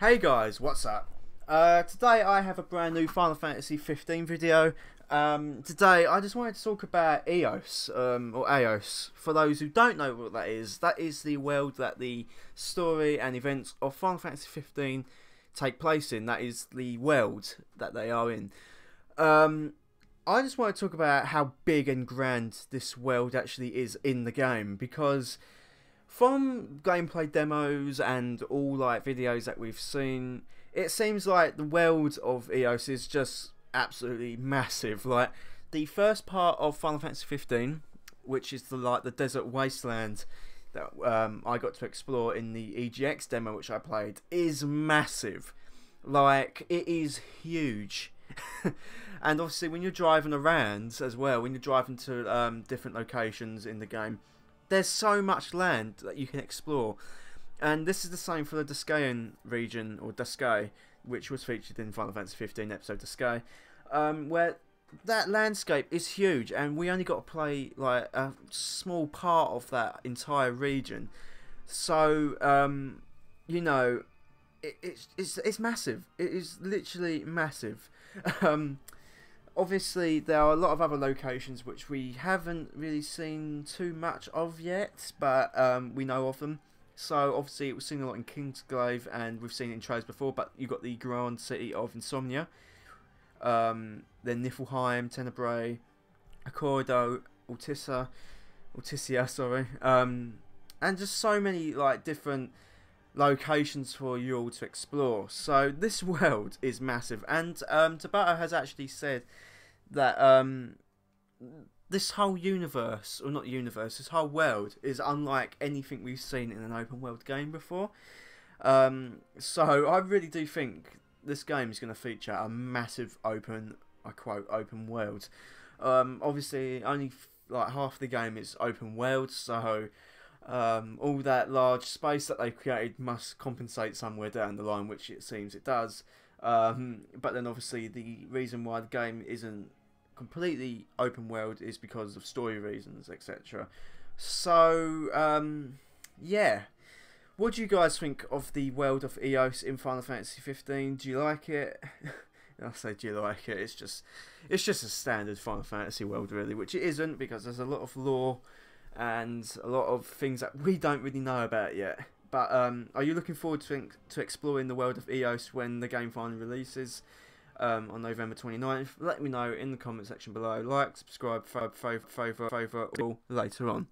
Hey guys, what's up? Today I have a brand new Final Fantasy XV video. Today I just wanted to talk about Eos, or Eos. For those who don't know what that is the world that the story and events of Final Fantasy XV take place in. That is the world that they are in. I just want to talk about how big and grand this world actually is in the game, because from gameplay demos and all like videos that we've seen, it seems like the world of Eos is just absolutely massive. Like the first part of Final Fantasy XV, which is the desert wasteland that I got to explore in the EGX demo, which I played, is massive. Like it is huge. And obviously when you're driving around as well, when you're driving to different locations in the game, there's so much land that you can explore. And this is the same for the Duscaean region, or Duscae, which was featured in Final Fantasy XV episode Duscae, where that landscape is huge, and we only got to play like a small part of that entire region. So you know, it's massive. It is literally massive. Obviously, there are a lot of other locations which we haven't really seen too much of yet, but we know of them. So, obviously, we've seen a lot in Kingsglaive, and we've seen it in trailers before, but you've got the grand city of Insomnia, then Niflheim, Tenebrae, Accordo, Altissia, sorry, and just so many like different locations for you all to explore. So this world is massive, and Tabata has actually said that this whole universe, or not universe, this whole world is unlike anything we've seen in an open world game before. So I really do think this game is going to feature a massive open, I quote, open world. Obviously only like half the game is open world, so all that large space that they created must compensate somewhere down the line, which it seems it does. But then obviously the reason why the game isn't completely open world is because of story reasons, etc. So yeah, what do you guys think of the world of Eos in Final Fantasy XV? Do you like it? I say do you like it, it's just a standard Final Fantasy world really, which it isn't, because there's a lot of lore and a lot of things that we don't really know about yet. But are you looking forward to exploring the world of Eos when the game finally releases on November 29th? Let me know in the comment section below. Like, subscribe, favourite, all later on.